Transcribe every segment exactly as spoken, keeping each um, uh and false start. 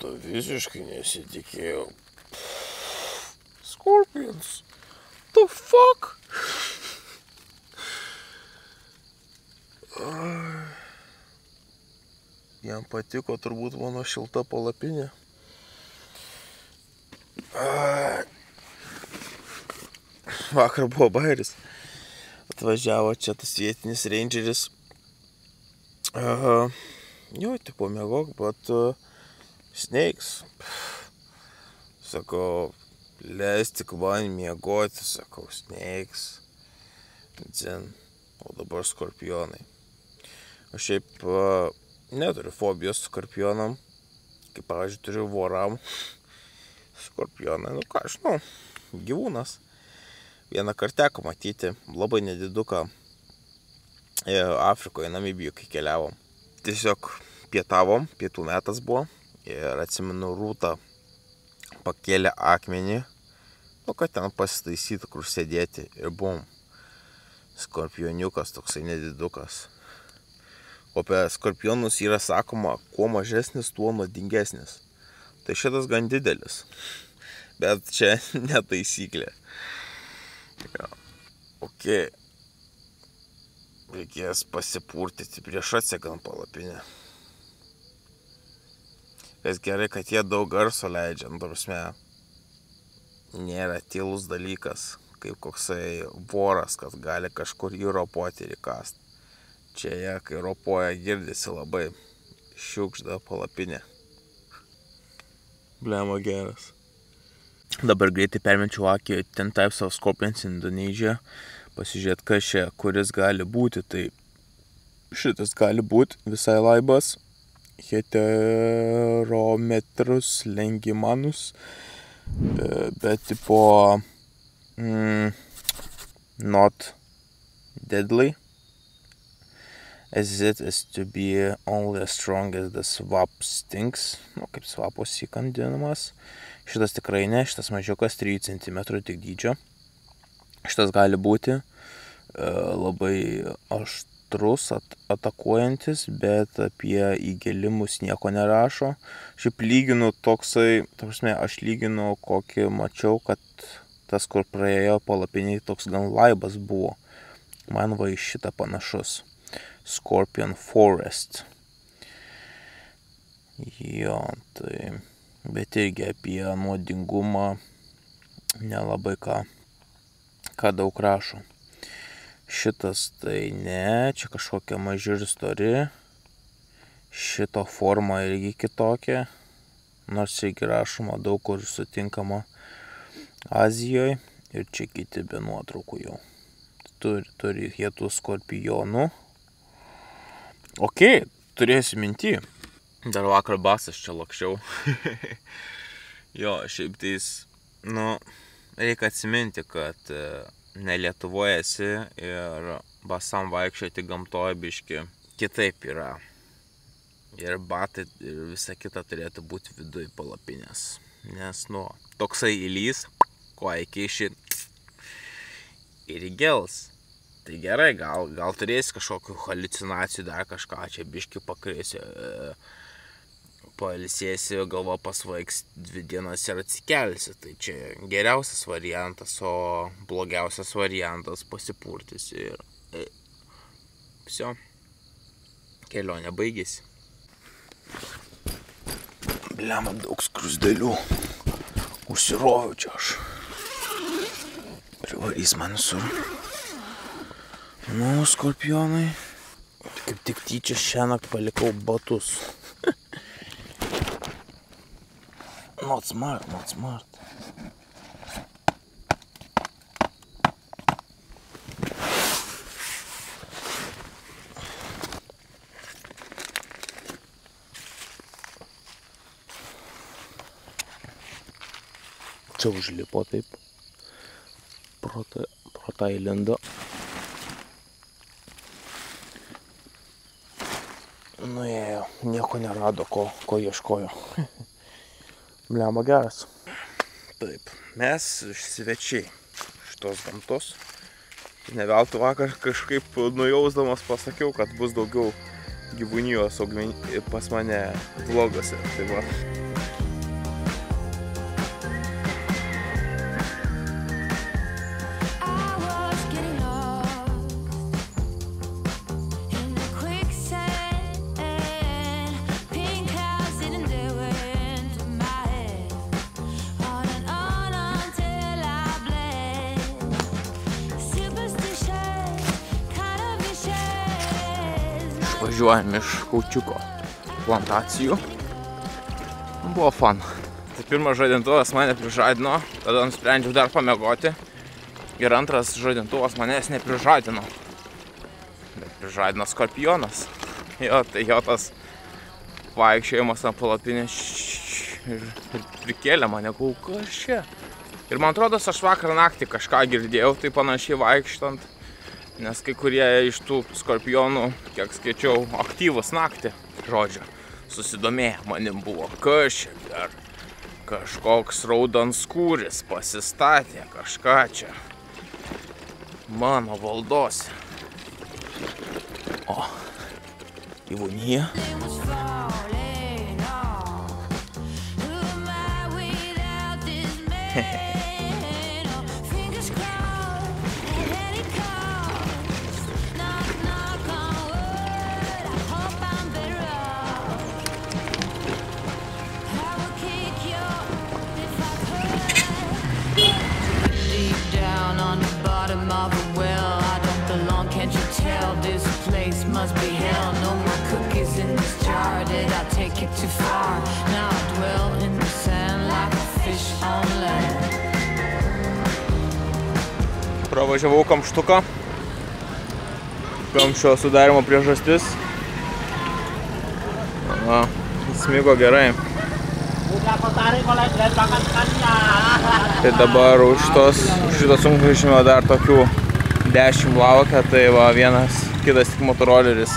šito visiškai nesitikėjau. Scorpions. The fuck? Jam patiko turbūt mano šilta palapinė. Vakar buvo bairis. Atvažiavo čia tas vietinis rangeris. Uh, jo, tipo mėgok, bet uh, snakes. Sakau, leis tik man mėgoti, sakau, snakes. Dzin. O dabar skorpionai. Aš šiaip uh, neturiu fobijos skorpionam. Kaip, pavyzdžiui, turiu voram. Skorpionai, nu ką, aš nu, gyvūnas. Vieną karteką matyti, labai nediduką. Afrikoje, Namibijų, kai keliavom. Tiesiog pietavom, pietų metas buvo. Ir atsimenu, Rūta pakėlė akmenį. Nu, kad ten pasitaisytų, kur sėdėti. Ir bum. Skorpioniukas, toksai nedidukas. O apie skorpionus yra sakoma, kuo mažesnis, tuo nuodingesnis. Tai šitas gan didelis. Bet čia netaisyklė. Ja. Ok. Reikės pasipurtyti prieš atsegant palapinę. Bet gerai, kad jie daug garso leidžia. Nu, prasme, nėra tylus dalykas, kaip koksai voras, kad gali kažkur įropoti ir įkast. Čia jie, kai ropoja, girdisi labai šiukšda palapinė. Blemo geras. Dabar greitai permečiau akį ten Types of Scorpions Indonezija. Pasižiūrėt, kas čia, kuris gali būti, tai šitas gali būti visai laibas, heterometrus, lengimanus, bet tipo mm, not deadly, as it is to be only as strong as the swap stinks, nu, kaip svapos įkandinamas, šitas tikrai ne, šitas mažiukas trijų centimetrų tik dydžio. Šitas gali būti e, labai aštrus, at, atakuojantis, bet apie įgėlimus nieko nerašo. Šiaip lyginu toksai, ta prasme, aš lyginu kokį mačiau, kad tas, kur praėjo palapiniai, toks gan laibas buvo. Man va iš šitą panašus. Scorpion Forest. Jo, tai, bet irgi apie nuodingumą nelabai ką. Ką daug rašo. Šitas tai ne, čia kažkokia maži ir stori. Šito forma irgi kitokia. Nors irgi rašoma daug kur sutinkama Azijoje. Ir čia kiti be nuotraukų jau. Turi, turi hietų skorpionų. Ok, turėsiu mintį. Dar vakar basas čia lakščiau. Jo, šiaip tais, nu, reikia atsiminti, kad ne Lietuvoje esi ir basam vaikščioti gamtoje biški kitaip yra. Ir batai ir visa kita turėtų būti viduj palapinės. Nes, nu, toksai įlys, ko įkiši ir įgels. Tai gerai, gal, gal turėsi kažkokių haliucinacijų, dar kažką čia biški pakrėsiu. Pailsėsi, galva pasvaigs dvi dienas ir atsikelsi. Tai čia geriausias variantas, o blogiausias variantas pasipurtis ir viso. Kelionė baigėsi. Bliama, daug skrusdėlių. Užsiroviu čia aš. Privarys man visur. Nu, skorpionai. Kaip tik tyčia šiąnakt palikau batus. Not smart, not smart. Čia užlipo taip. Pro tą įlindo. Nuėjo, nieko nerado, ko, ko ieškojo. Bliama geras. Taip, mes svečiai šitos gamtos. Ne veltui vakar kažkaip nujausdamas pasakiau, kad bus daugiau gyvūnijos augmen... pas mane vlogose. Tai va. Važiuojam iš Kaučiuko plantacijų. Buvo fan. Tai pirmas žadintuvas mane prižadino, tada nusprendžiau dar pamiegoti. Ir antras žadintuvas manęs neprižadino. Bet prižadino skorpionas. Jo, tai jo tas vaikščiojimas ant palapinės ir prikėlė mane, kas čia. Ir man atrodo, aš vakar naktį kažką girdėjau, tai panašiai vaikštant. Nes kai kurie iš tų skorpionų, kiek skaičiau, aktyvus naktį. Žodžiu, susidomėję manim buvo, kas čia dar kažkoks raudanskūris pasistatė kažką čia mano valdos. O, gyvūnija. Hehe. Pravažiavau kamštuką. Kamščio sudarimo priežastis. Aha, smigo gerai. Tai dabar už šito sunkvežimio dar tokių dešimt laukia, tai va vienas kitas tik motoroleris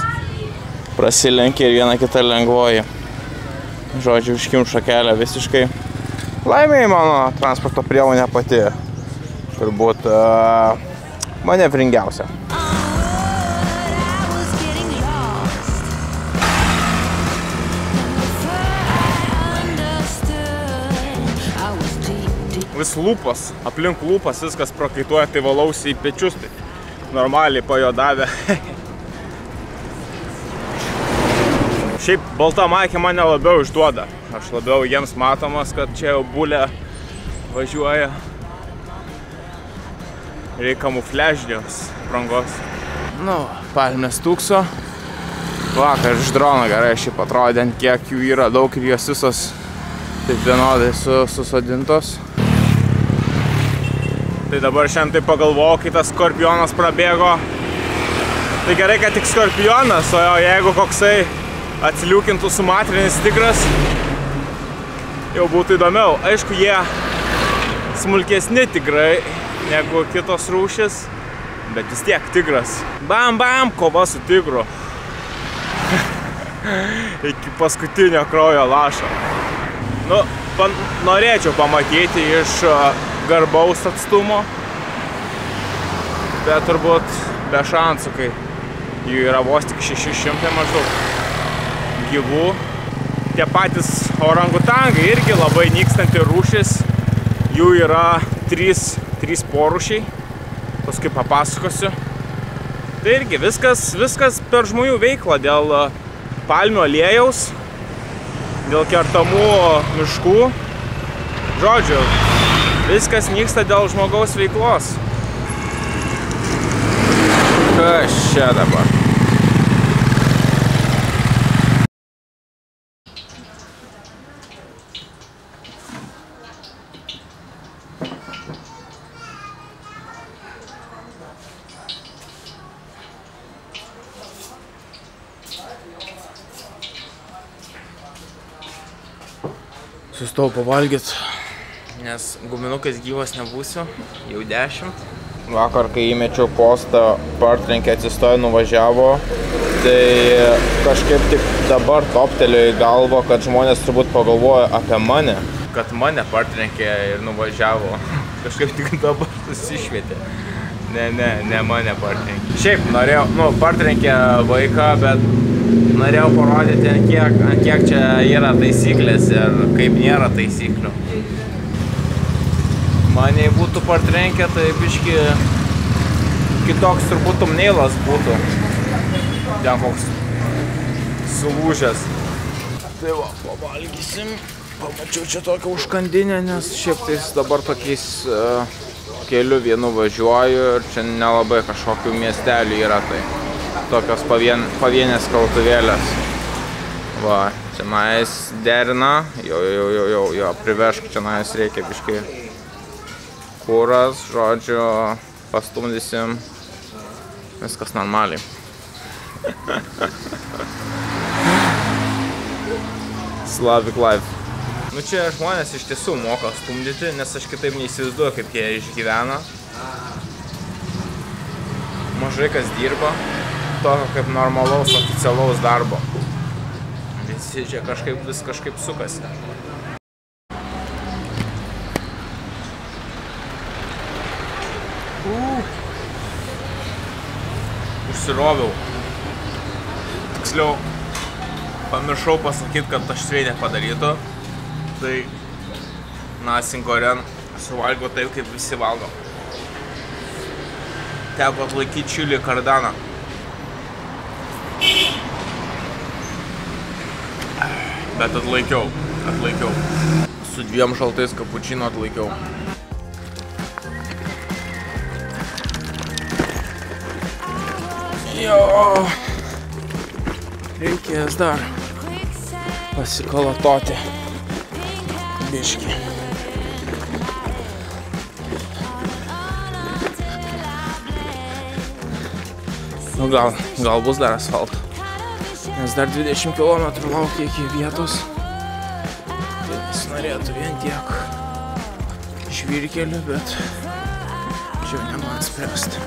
prasilenkia ir viena kita lengvoji. Žodžiu, užkimšo kelią visiškai. Laimėjai mano transporto priemonė pati. Turbūt manevringiausia. Vis lūpas, aplink lūpas viskas prakaituoja, tai valausi į pečius, tai normaliai pajodavę. Šiaip balta maikė mane labiau išduoda. Aš labiau jiems matomas, kad čia jau bulė važiuoja. Reikia kamufležinės prangos. Nu, palmės tūkso. Vakar iš drono gerai šiaip atrodė, kiek jų yra daug ir jos visos taip vienodai susodintos. Tai dabar šiandien taip pagalvojau, kai tas skorpionas prabėgo. Tai gerai, kad tik skorpionas, o jeigu koksai atsiliukintų sumatrinis tigras, jau būtų įdomiau. Aišku, jie smulkesni tigrai negu kitos rūšis, bet vis tiek tigras. Bam, bam, kova su tigru. Iki paskutinio kraujo lašo. Nu, norėčiau pamatyti iš garbaus atstumo, bet turbūt be šansų, kai jų yra vos tik šeši šimtai maždaug gyvų. Tie patys orangutangai irgi labai nykstanti rūšis. Jų yra trys trys porūšiai, paskui papasakosiu. Tai irgi viskas, viskas per žmonių veiklą dėl palmių aliejaus, dėl kertamų miškų. Žodžiu, viskas nyksta dėl žmogaus veiklos. Kas čia dabar? Sustau pavalgyt, nes guminukais gyvas nebūsiu, jau dešimt. Vakar, kai įmečiau postą, partrenkė atsistojo, nuvažiavo, tai kažkaip tik dabar toptelėjo į galvą, kad žmonės turbūt pagalvojo apie mane. Kad mane partrenkė ir nuvažiavo, kažkaip tik dabar susišvietė. Ne, ne, ne mane partrenkė. Šiaip norėjau, nu, partrenkė vaiką, bet norėjau parodyti, ant kiek, ant kiek čia yra taisyklės ir kaip nėra taisyklių. Man jei būtų partrenkę, tai biški kitoks turbūt thumbnailas būtų. Ten koks sulūžęs. Tai va, pavalgysim. Pamačiau čia tokią užkandinę, nes šiaip tais dabar tokiais uh, keliu vienu važiuoju ir čia nelabai kažkokių miestelių yra tai. Tokios pavien, pavienės krautuvėlės. Va, čionais derina, jau, jau, jau, jau, jau, privežk, čionais reikia biškai kuras, žodžiu, pastumdysim, viskas normaliai. Slavic life. Nu čia žmonės iš tiesų moka stumdyti, nes aš kitaip neįsivaizduoju, kaip jie išgyvena. Mažai kas dirba. Tokio kaip normalaus, oficialaus darbo. Visi čia kažkaip, vis kažkaip sukasi. Uh. Užsiroviau. Tiksliau, pamiršau pasakyti, kad aš sveidė padarytų. Tai nasingoren suvalgo taip, kaip visi valgo. Teko atlaikyti čili kardaną. Bet atlaikiau, atlaikiau. Su dviem šaltais kapučino atlaikiau. Jo. Reikės dar pasikalatoti. Biškį. Nu gal, gal bus dar asfalto. Nes dar dvidešimt kilometrų laukia iki vietos. Tai jis norėtų vien tiek žvyrkelių, bet čia ne man spręsti.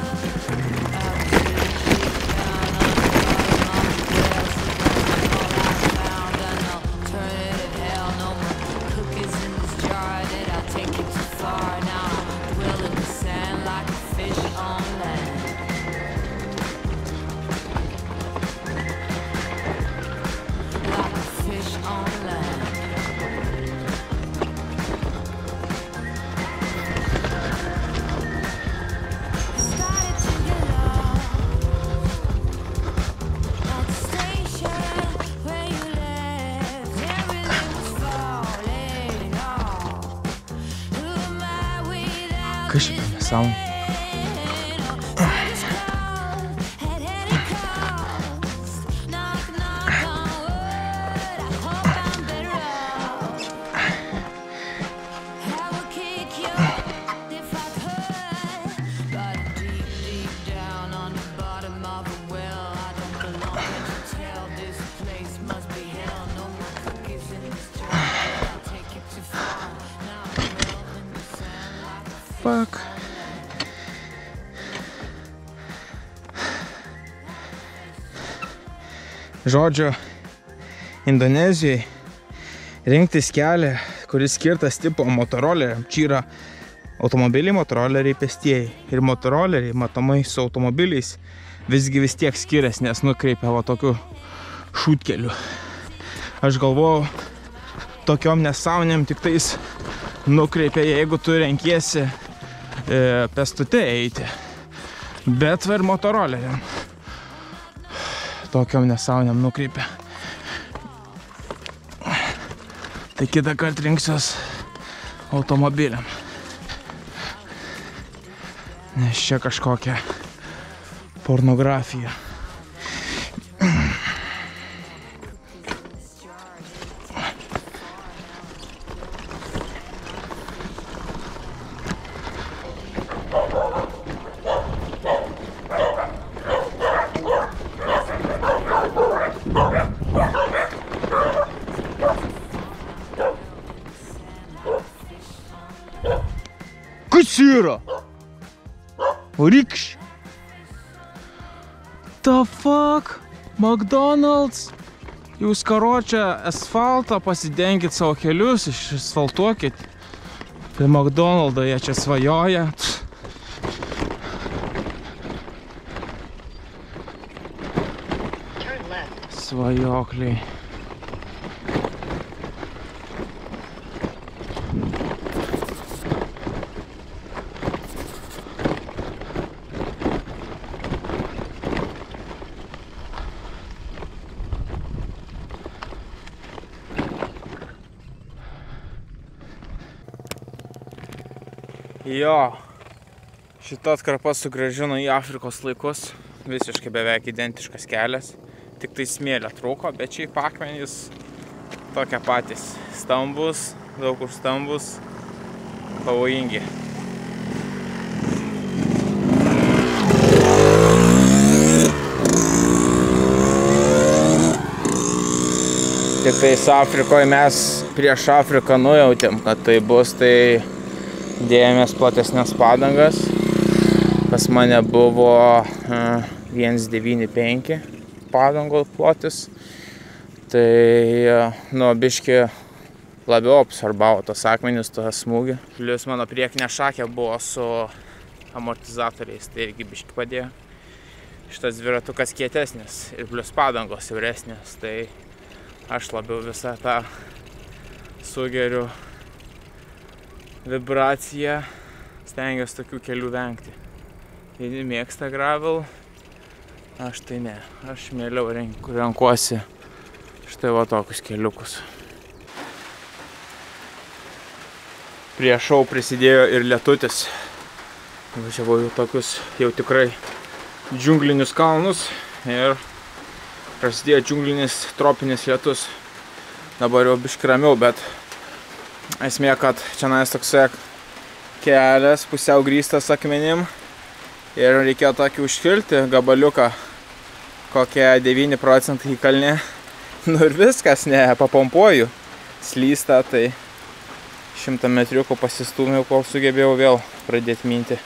São. Fuck. Žodžiu, Indonezijai rinktis kelią, kuris skirtas tipo motoroleriam. Čia yra automobiliai, motoroleriai, pėstieji. Ir motoroleriai, matomai, su automobiliais visgi vis tiek skiriasi, nes nukreipia va tokiu šūtkeliu. Aš galvojau, tokiom nesąmonėm tik tais nukreipia, jeigu tu renkiesi e, pėstute eiti. Bet va ir motoroleriam. Tokiom nesauniam nukreipia. Tai kitą kartą rinksiuos automobiliam. Nes čia kažkokia pornografija. Yra. Rikš. The fuck? McDonald's. Jūs karočią asfaltą pasidenkit savo kelius, išasfaltuokit. Tai McDonald'o jie čia svajoja. Svajokliai. Jo, šitas karpas sugrąžino į Afrikos laikus, visiškai beveik identiškas kelias, tik tai smėlio trūko, bet čia į akmenys tokie patys, stambus, daug kur stambus, pavojingi. Tik tais Afrikoje mes prieš Afriką nujautėm, kad tai bus, tai dėjomės platesnės padangas. Pas mane buvo vienas devyni penki padango plotis. Tai nuo biški labiau apsorbavo tos akmenis, tą smūgį. Plius mano priekinė šakė buvo su amortizatoriais, tai irgi biški padėjo. Šitas dviratukas kietesnis ir plius padangos siauresnės, tai aš labiau visą tą sugeriu vibracija, stengiuosi tokių kelių vengti. Vieni mėgsta gravel, aš tai ne. Aš mieliau renkuosi štai va tokius keliukus. Prie šou prisidėjo ir lietutis. Važiavau jau tokius jau tikrai džiunglinius kalnus ir prasidėjo džiunglinis tropinis lietus. Dabar jau biškai ramiau, bet esmė, kad čia nais toksai kelias pusiau grįstas akmenim ir reikėjo tokį užkilti gabaliuką kokie devyni procentai į kalnį. Nu ir viskas, ne, papompuoju, slysta, tai šimtą metriukų pasistūmiau, kol sugebėjau vėl pradėti minti.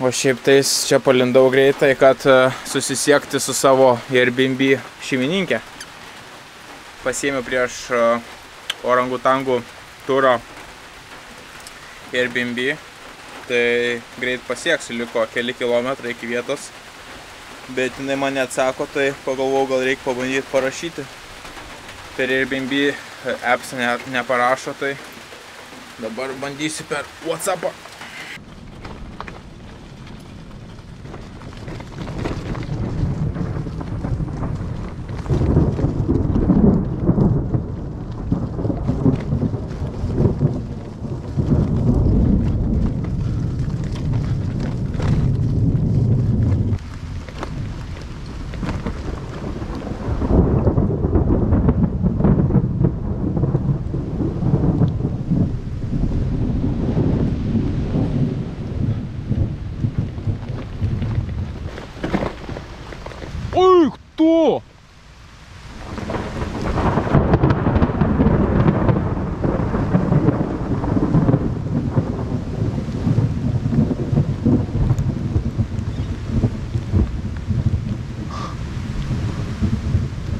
O šiaip tais čia palindau greitai, kad susisiekti su savo Airbnb šeimininke. Pasiėmiau prieš orangutangų turo Airbnb, tai greit pasieksiu, liko keli kilometrai iki vietos, bet jinai mane atsako, tai pagalvojau, gal reikia pabandyti parašyti. Per Airbnb apps neparašo, tai dabar bandysiu per Whatsapp'ą.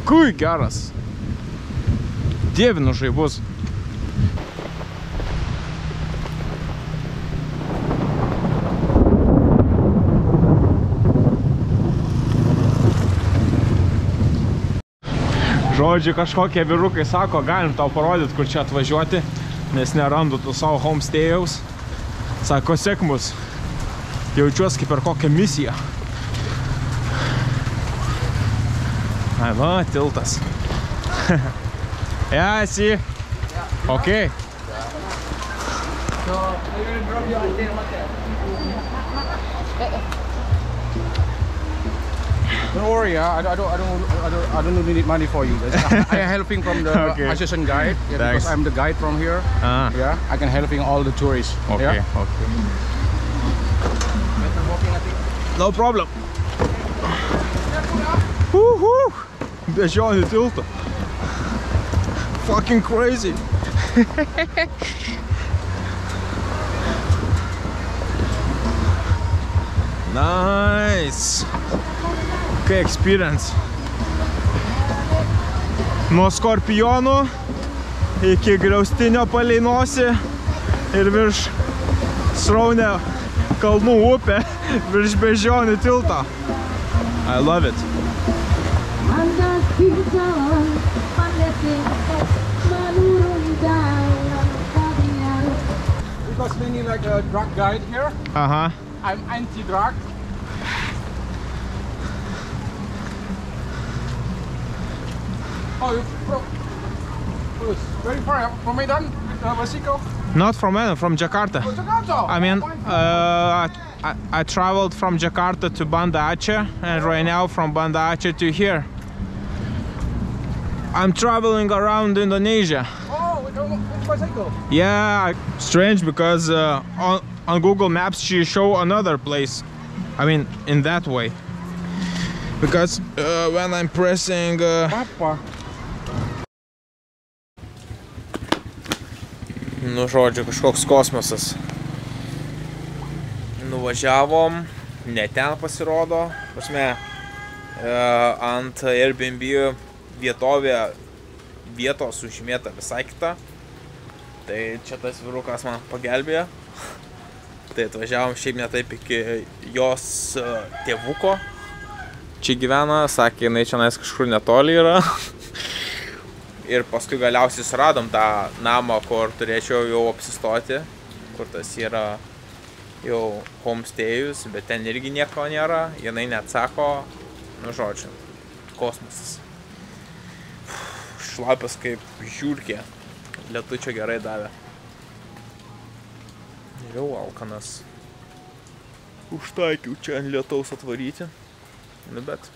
Kui geras. Dievinu žaibus. Žodžiu, kažkokie vyrukai sako, galim tau parodyti, kur čia atvažiuoti, nes nerandu tu savo homestayaus. Sako, sek mus. Jaučiuos kaip per kokią misiją. Ai, va, tiltas. Yeah, I see. Okay. So, we will drop you until what? Don't worry, I don't, I don't, I don't, I don't need money for you. I am helping from the okay. Association guide. Yeah, because I'm the guide from here. Ah. Yeah, I can helping all the tourists. Okay, yeah? Okay. No problem. Woohoo! Bežionį tiltą. Fucking crazy. Nice. Kai experience. Nuo skorpionų iki griaustinio palei nosį ir virš sraunę kalnų upę virš bežionį tiltą. I love it. Because we need like a drug guide here. Uh huh. I'm anti-drug. Oh, you it's very far from Medan with the bicycle. Not from Medan, from Jakarta. Oh, Jakarta. I mean, uh, I, I traveled from Jakarta to Banda Aceh, and right now from Banda Aceh to here. I'm traveling around Indonesia. Oh, with a bicycle? Yeah, strange because uh, on, on Google Maps she show another place. I mean, in that way. Because uh, when I'm pressing... Uh, Papa. Nu, žodžiu, kažkoks kosmosas. Nuvažiavom, ne ten pasirodo, prasme, ant Airbnb vietovė vietos užmėta visai kita. Tai čia tas vyrukas man pagelbėjo. Tai atvažiavom šiaip ne taip iki jos tėvuko. Čia gyvena, sakė, jinai čia kažkur netoli yra. Ir paskui galiausiai suradom tą namą, kur turėčiau jau apsistoti, kur tas yra jau homestayus, bet ten irgi nieko nėra, jinai neatsako, nu žodžiu, kosmosas. Šlapas kaip žiurkė, lietučio gerai davė. Jau alkanas. Užtaikiau čia ant lietaus atvaryti, nu bet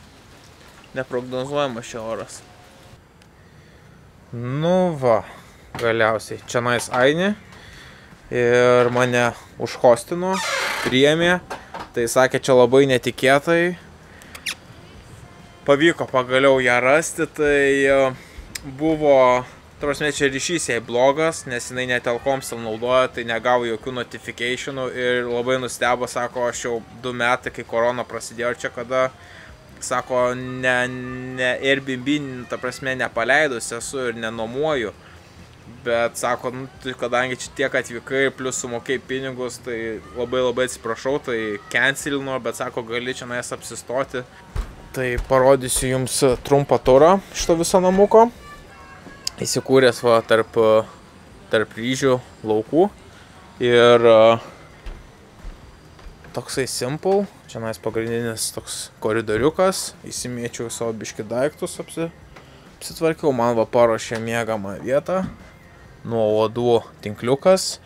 neprognozuojamas šia oras. Nu va, galiausiai čia nais Aini ir mane užhostino, priėmė, tai sakė čia labai netikėtai. Pavyko pagaliau ją rasti, tai buvo, ta prasme, čia ryšys jai blogas, nes jinai netelkoms ten naudoja, tai negavo jokių notifikationų ir labai nustebo, sako, aš jau du metai, kai korona prasidėjo čia kada. Sako, ne, ne Airbnb, ta prasme, nepaleidus esu ir nenomuoju, bet sako, nu, kadangi čia tiek atvykai, plus sumokėjai pinigus, tai labai labai atsiprašau, tai cancelino, bet sako, gali čia nais apsistoti. Tai parodysiu jums trumpą turą šito viso namuko, įsikūręs va tarp, tarp ryžių laukų ir toksai simple. Čia nais pagrindinis toks koridoriukas, įsimėčiau savo biški daiktus, apsi, apsitvarkiau, man va paruošė mėgamą vietą, nuo uodų tinkliukas,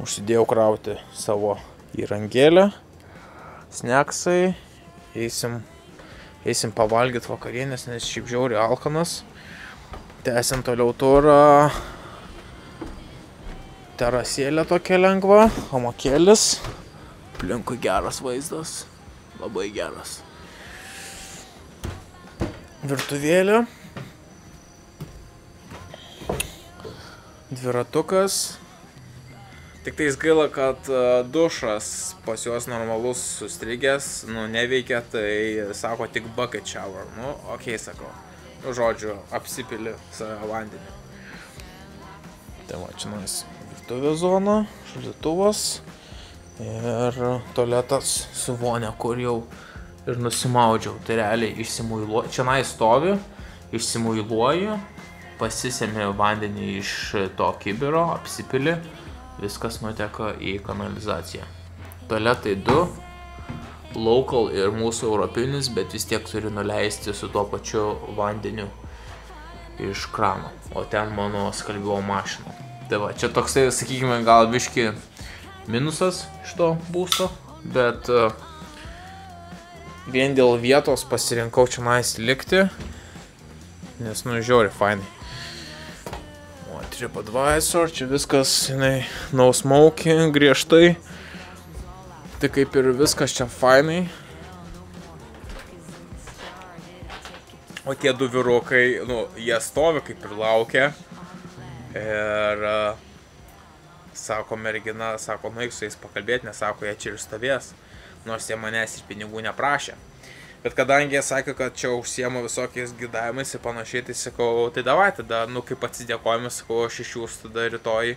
užsidėjau krauti savo įrangėlę, sneksai, eisim, eisim pavalgyti vakarienės, nes šiaip žiauriai alkanas, tęsim toliau turą, terasėlė tokia lengva, hamakėlis. Aplinkui geras vaizdas, labai geras. Virtuvėlė. Dviratukas. Tik tais gaila, kad dušas pas juos normalus sustrigęs, nu neveikia, tai sako tik bucket shower. Nu, ok, sako. Nu, žodžiu, apsipili save vandenį. Tai va, čia nais virtuvė zona, šaldytuvas. Ir tualetas su vonia, kur jau ir nusimaudžiau. Tai realiai išsimuiluoju. Čia nai stovi, išsimuiluoju, pasisemi vandenį iš to kibiro, apsipili, viskas nuteka į kanalizaciją. Tualetai du, local ir mūsų europinis, bet vis tiek turi nuleisti su tuo pačiu vandeniu iš krano. O ten mano skalbimo mašina. Tai va, čia toksai, sakykime, gal biški minusas šito būsto, bet uh, vien dėl vietos pasirinkau čia nais likti, nes nu žiauri fainai. O TripAdvisor, čia viskas, jinai, no smoking, griežtai, tai kaip ir viskas čia fainai. O tie du vyrukai, nu, jie stovi kaip ir laukia ir uh, sako mergina, sako, nu eik su jais pakalbėti, nes sako, jie čia ir stovės, nors jie manęs ir pinigų neprašė. Bet kadangi jie sakė, kad čia užsiema visokiais gidavimais ir panašiai, tai sakau, tai davai, tada, nu kaip atsidėkojame, sakau, aš iš jūs tada rytoj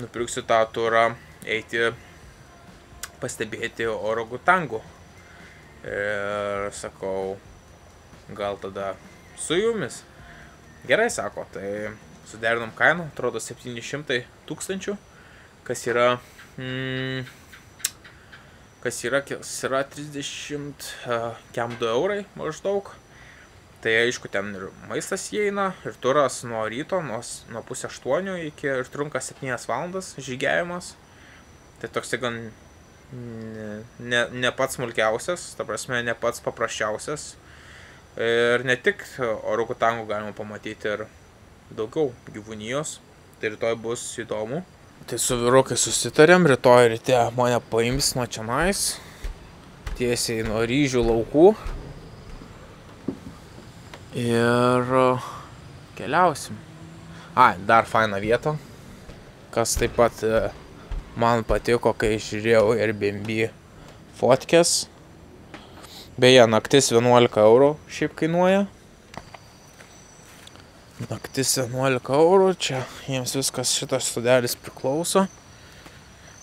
nupirksiu tą turą eiti pastebėti orangutangų. Ir sakau, gal tada su jumis. Gerai, sako, tai suderinom kainą, atrodo septyni šimtai tūkstančių, kas yra, mm, kas yra, kas yra trisdešimt du eurai maždaug. Tai aišku, ten ir maistas įeina, ir turas nuo ryto, nuo, nuo pusę aštuonių iki, ir trunka septynias valandas žygiavimas. Tai toks gan ne, ne pats smulkiausias, ta prasme, ne pats paprasčiausias. Ir ne tik orangutangų galima pamatyti ir daugiau gyvūnijos, tai rytoj bus įdomu. Tai su vyrukai susitarėm, rytoj ryte mane paims nuo čionais, tiesiai nuo ryžių laukų. Ir keliausim. A, dar fainą vietą, kas taip pat man patiko, kai žiūrėjau Airbnb fotkes. Beje, naktis vienuolika eurų šiaip kainuoja. Naktis vienuolika eurų, čia jiems viskas šitas studelis priklauso.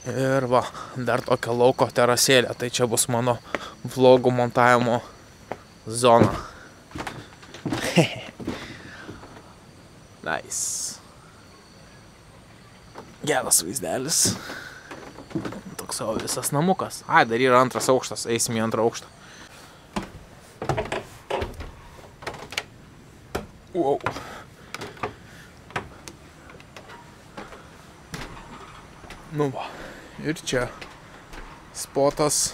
Ir va, dar tokia lauko terasėlė, tai čia bus mano vlogų montavimo zona. Nice. Geras vaizdelis. Toks savo visas namukas. Ai, dar yra antras aukštas, eisim į antrą aukštą. Wow. Nu va, ir čia spotas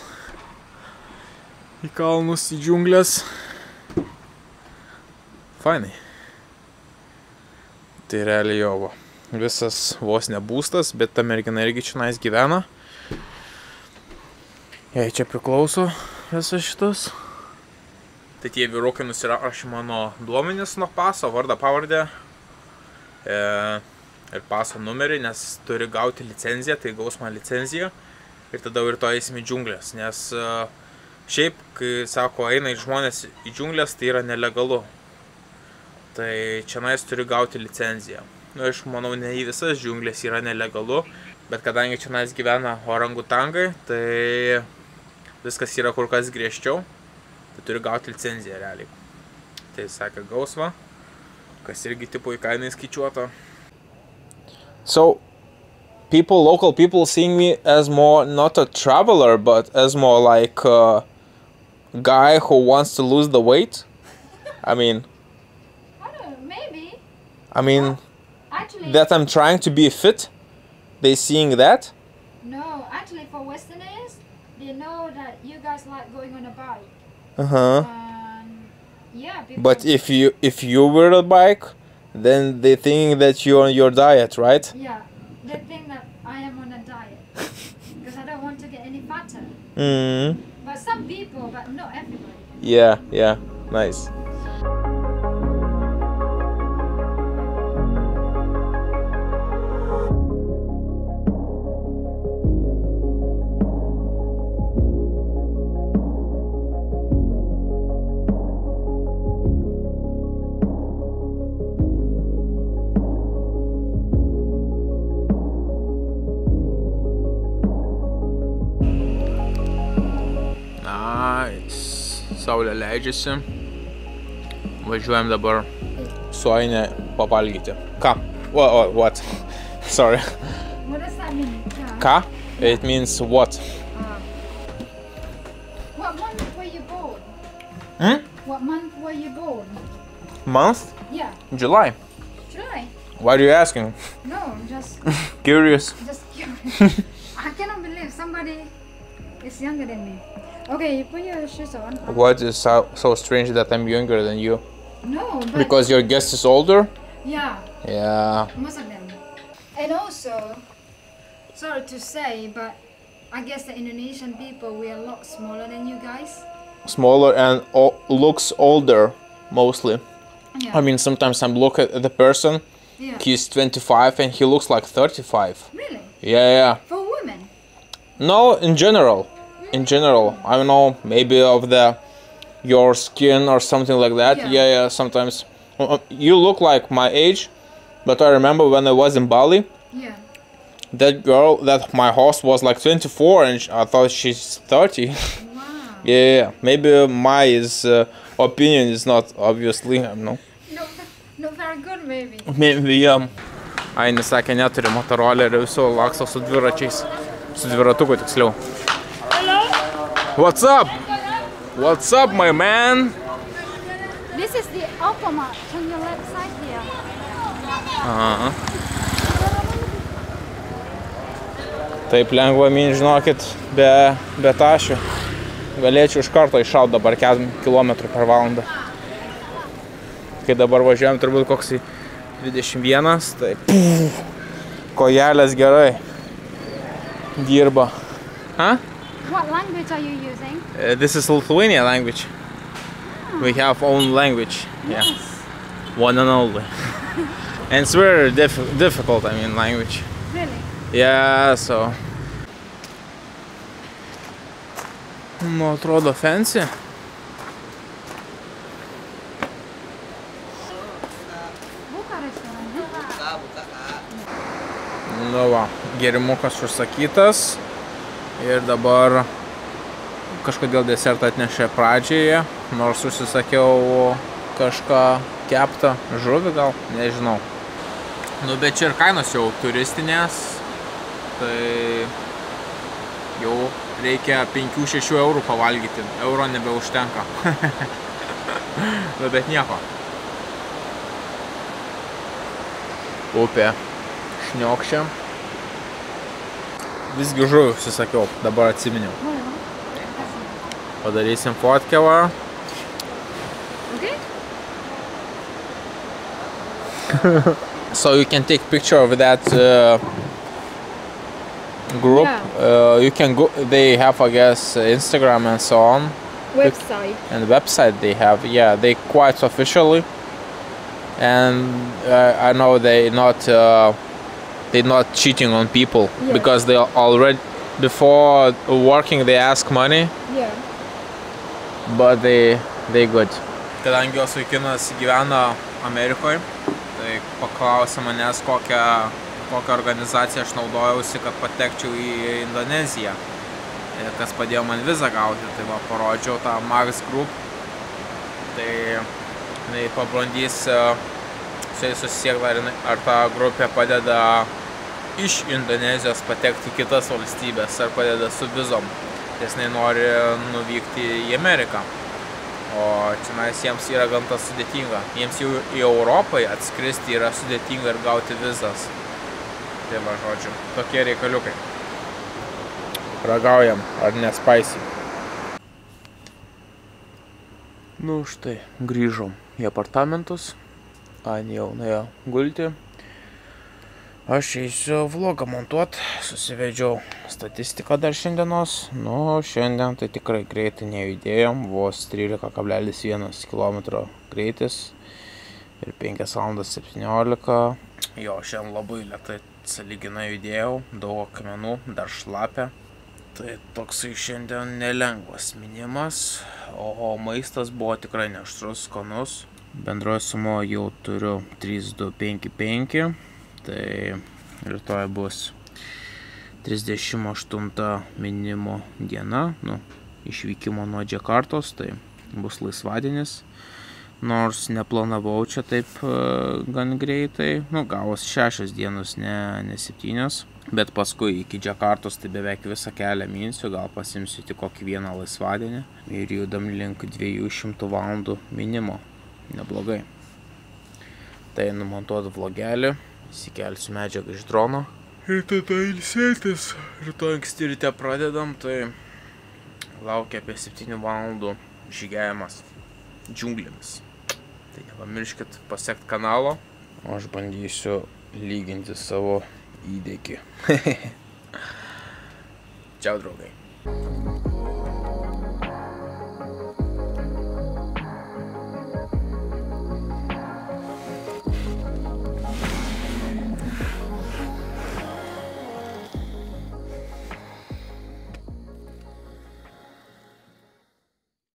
į kalnus, į džiunglės. Fainai. Tai realiai jau va. Visas vos nebūstas, bet ta mergina irgi čionais gyvena. Jei čia priklauso visas šitas. Tai tie vyrukai nusirašė mano duomenis nuo paso, vardą, pavardę e, ir paso numerį, nes turi gauti licenziją, tai gaus man licenziją. Ir tada ir to eisime į džiunglės, nes e, šiaip, kai sako, eina žmonės į džiunglės, tai yra nelegalu. Tai čianais turi gauti licenziją. Nu, aš manau, ne į visas džiunglės yra nelegalu, bet kadangi čianais gyvena orangutangai, tai viskas yra kur kas griežčiau, tai turi gauti licenziją realiai. Tai sakė gausva, kas irgi tipo į kainą įskaičiuota. So, people, local people seeing me as more not a traveler, but as more like a guy who wants to lose the weight. I mean... I mean, actually, that I'm trying to be fit, they seeing that? No, actually for Westerners, they know that you guys like going on a bike. Uh-huh. Um, yeah. But if you if you were a bike, then they think that you're on your diet, right? Yeah, they think that I am on a diet, because I don't want to get any fatter. Mm. But some people, but not everybody. Yeah, yeah, nice. Saulė leidžiasi. Važiuojam dabar su Aine pavalgyti. Ką? What, what, what? Sorry. What does that mean? Ka? Yeah. It means what? Uh, what month were you born? Hmm? What month were you born? Month? Yeah. July. July? Why are you asking? No, just... curious. Just curious. I cannot believe somebody is younger than me. Okay, you put your shoes on. What is so, so strange that I'm younger than you? No, but... Because your guest is older? Yeah. Yeah. Most of them. And also, sorry to say, but I guess the Indonesian people, we are a lot smaller than you guys. Smaller and looks older, mostly. Yeah. I mean, sometimes I look at the person, yeah. He's twenty-five and he looks like thirty-five. Really? Yeah, yeah. For women? No, in general. In general, I don't know, maybe of the your skin or something like that. Yeah, yeah, yeah, sometimes. You look like my age, but I remember when I was in Bali. Yeah. That girl, that my host was like twenty-four and I thought she's thirty. Wow. Yeah, yeah, maybe my is uh, opinion is not obviously, I don't know. No, no very good maybe. Maybe, yeah. Aini sakė, neturi motorolerį, viso lakso su dviračiais. Su dviratuku tiksliau. Hello? What's up? What's up, my man? This is the Opoma on your left side here. Aha. Taip lengva min, žinokit, be, be tašių. Galėčiau iš karto iššaut dabar keturiasdešimt kilometrų per valandą. Kai dabar važiuojam, turbūt koks į dvidešimt vienas, tai puf, kojelės gerai dirba. Huh? What language are you using? Uh, this is Lithuanian language. Oh. We have own language. Yes. Yeah. One and only. And it's very diff difficult, I mean, language. Really? Yeah, so. Nu, atrodo fancy. Nu va, gerimukas užsakytas ir dabar kažkodėl desertą atnešė pradžioje, nors užsisakiau kažką keptą, žuvį gal, nežinau. Nu, bet čia ir kainos jau turistinės, tai jau reikia penkių šešių eurų pavalgyti, euro nebeužtenka. Nu, bet nieko. Upė. Šniokščia. Visgi žuvį užsisakiau, dabar atsiminiau. Padarysim fotkevą. So you can take picture of that uh, group. Yeah. Uh, you can go. They have, I guess, Instagram and so on. Website. And website they have. Yeah, they quite officially. And uh, I know they not. Uh, They're not cheating on people, yeah. Because they already before working they ask money. Yeah. But they they good. Kadangi jos vaikinas gyvena Amerikoje, tai paklausė manęs kokią kokią organizaciją aš naudojausi, kad patekčiau į Indoneziją. Kas padėjo man vizą gauti, tai va parodžiau tą Max Group. Tai nei pabandys su jais susisiekti, ar ta grupė padeda iš Indonezijos patekti į kitas valstybės, ar padeda su vizom, nes nori nuvykti į Ameriką. O čia jiems yra gan tas sudėtinga. Jiems jau į Europą atskristi yra sudėtinga ir gauti vizas. Tai va, žodžiu, tokie reikaliukai. Ragaujam, ar ne spicy? Nu štai, grįžom į apartamentus. Ani jau nuėjo gulti. Aš eisiu vlogą montuot, susivedžiau statistiką dar šiandienos. Nu, šiandien tai tikrai greitai nejudėjom, vos trylika kablelis vienas kilometro greitis ir penkias valandas septyniolika. Jo, šiandien labai lėtai saliginai judėjau, daug akmenų, dar šlapia. Tai toksai šiandien nelengvas minimas, o maistas buvo tikrai neštrus, skanus. Bendroje sumoje jau turiu trys tūkstančiai du šimtai penkiasdešimt penki, tai rytoj bus trisdešimt aštunta minimo diena, nu, išvykimo nuo Džakartos, tai bus laisvadienis, nors neplanavau čia taip gan greitai, nu, gavos šešios dienos, ne, ne septynios, bet paskui iki Džakartos tai beveik visą kelią minsiu, gal pasimsiu tik kokį vieną laisvadienį ir judam link dviejų šimtų valandų minimo. Neblogai. Tai numontuotų vlogelį, įsikelsiu medžiagą iš drono. Ir tada ilsėtis. Rytoj anksti ryte pradedam, tai laukia apie septynių valandų žygiavimas džiunglėmis. Tai nepamirškit pasiekt kanalo. Aš bandysiu lyginti savo įdėkį. Ciao, draugai.